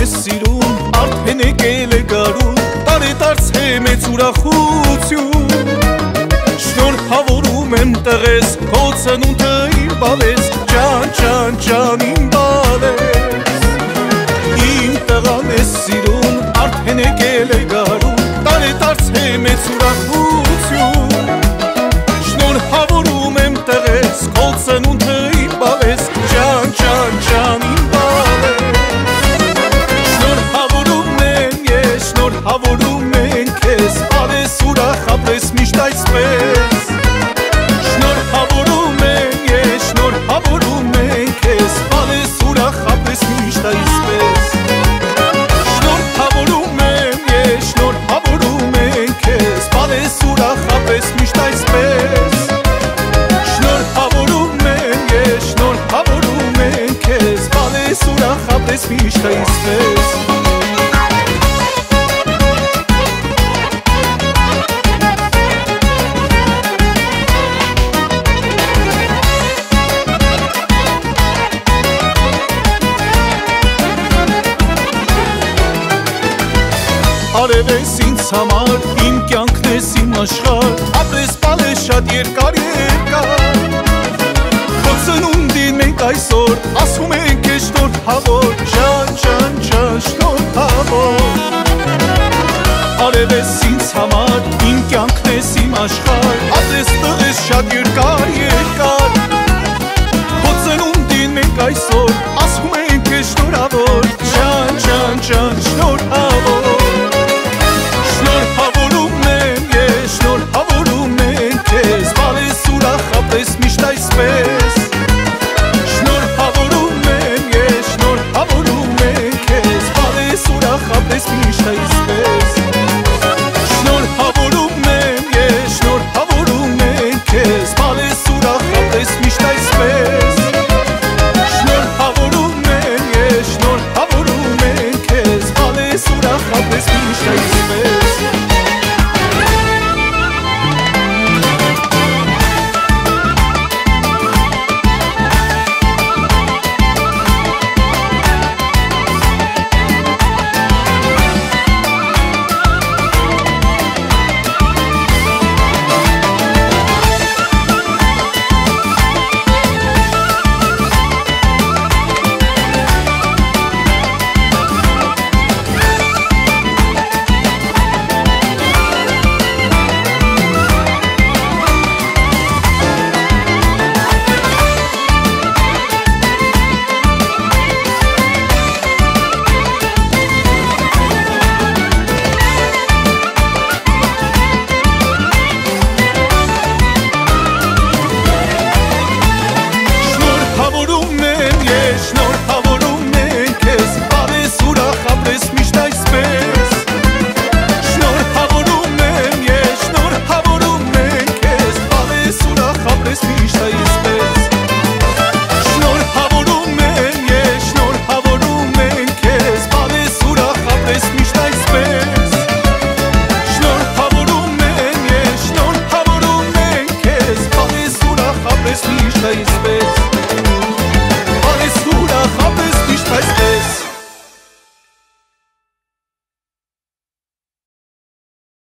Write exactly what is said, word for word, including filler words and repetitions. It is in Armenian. ես սիրում, արդեն եկել է գարուն, տարեդարձ է մեծ ուրախություն։ Շնորհավորում եմ տղեզ, քո ծնունդը իր բալես, ջան, ջան, ջան, իմ բալես։ Իմ տղան ես սիրում, արդեն եկել է գարուն, տարեդարձ է մեծ ուրախություն։ Շնորհավորում եմ տղեզ, քո ծնունդը իր բալես, ջան, ջան, ջան, իմ բալես։ Շնորհավորում ենք ես, ապրես ուրախ, ապրես միշտ այսպես։ Շնորհավորում ենք ես, շնորհավորում ենք ես, ապրես ուրախ, ապրես միշտ այսպես։ Շնորհավորում ենք ես, շնորհավորում ենք ես, ապրես ուրախ, ապրես միշտ այսպես։ Շնորհավորում ենք ես, շնորհավորում ենք ես, ապրես ուրախ, ապրես միշտ այսպես։ Արև ես ինձ համար, իմ կյանքն ես իմ աշխար, ապրես պալես շատ երկար երկար։ Քո ծնունդին մենք այսօր, ասում ենք ես շնորհավոր, ջան, ջան, ջան, շնորհավոր։ Արև ես ինձ համար, իմ կյանքն ես իմ աշխար, ապրես պալես շատ երկար երկար։ Քո ծնունդին մենք այսօր, ասում ենք ես շնորհավոր,